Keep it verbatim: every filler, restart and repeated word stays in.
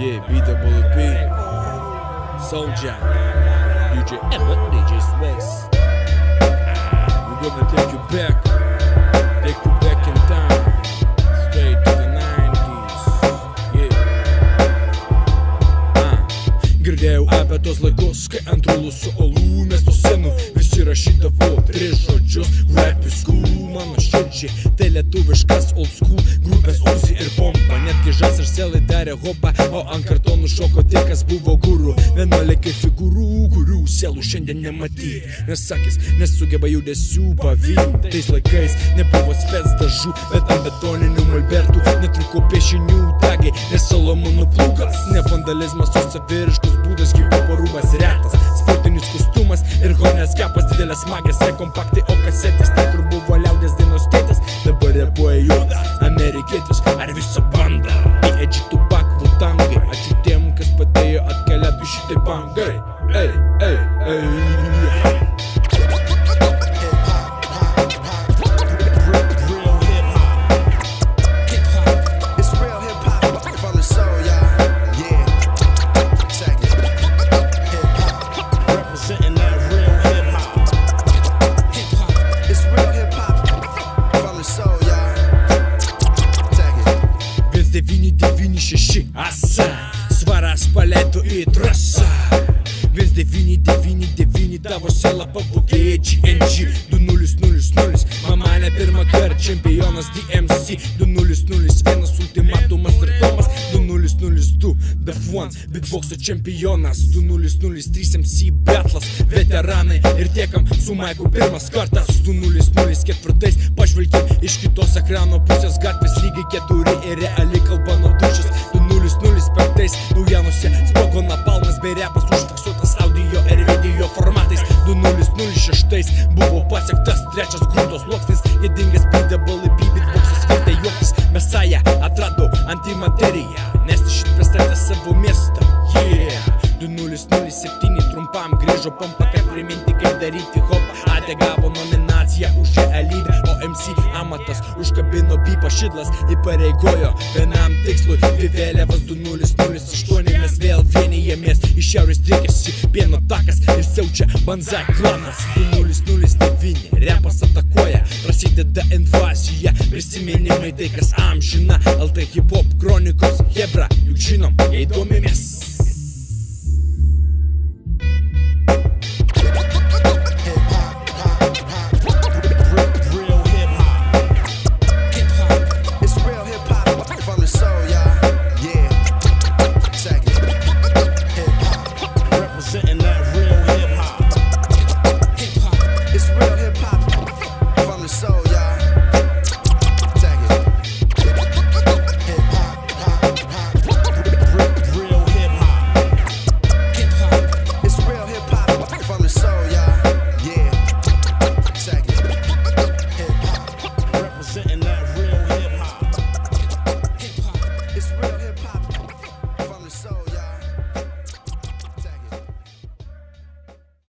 Yeah, beat the bullet beat. Soulja, D J Edward, D J Swiss. We're gonna take you back, take you back in time, straight to the nineties. Yeah. Uh. Girdėjau apie tos laikus, kai ant rulų su olų miesto senų visi rašydavo tris žodžius. Rapiskų mano širdžiai, tai lietuviškas old school grupės Uzi ir Bomba. Netgi Žas ir Selai darė hopą, o ant kartonų šoko tie, kas buvo guru. Vienuolikai figūrų, kurių sielų šiandien nematyt, nes akys nesugeba judesių pavyt. Tais laikais nebuvo spec dažų, bet ant betoninių molbertų netruko piešinių tagai, nes Salomonų plūgas. Ne vandalizmas, o saviriškus būdas, gyvų parūmas retas, sportinis kostumas ir hornės kepas, didelės magės, ne kompaktai, o kasetės, ten kur buvo liaudės dienos tėtės. Dabar repuoja juoda, amerikietis ar viso banda. Edži, Tupak, Vultangai, ačiū tiem, kas padėjo atkeliauti šitai bangai. Ei, ei, ei. devyni devyni šeši asa, svaras paleido į trasą. Vis devyni devyni devyni tavo sela papukė G N G du nulis nulis nulis. Mama ne pirmą kartą čempionas D M C du nulis nulis vienas ultimatumas ir Tomas du nulis nulis du Def One bitboxo čempionas du nulis nulis trys M C Battlas veteranai ir tiekam su Maiku pirmas kartas du nulis nulis keturi pažvelkim iš kitos ekrano pusės gatvės lygiai keturi ir reali kalba nuo dušės du nulis nulis penki naujienose sprogo napalmas bei repas užfiksuotas audio ir video formatais du nulis nulis šeši buvo pasiektas trečias grūdos sluoksnis nedingęs pridėbalai bitboxas vertė juoktis Mesaja atrado antimateriją nes šit pristatė savo miestą. Yeah, du nulis nulis septyni trumpam grįžo Pompa, kad priminti kaip daryti hopą. Ate gavo nominaciją už realybę, o M C amatas užkabino bipa šidlas įpareigojo vienam tikslui. Vėliavas du nulis nulis aštuoni mes vėl vienijamės, iš šiaurės driekiasi pieno takas ir siaučia Banzai klanas. Du nulis nulis devyni repas atakuoja, prasideda invazija, prisiminimai tai kas amžina. L T hip hop kronikos hebra, juk žinom, jei domimės.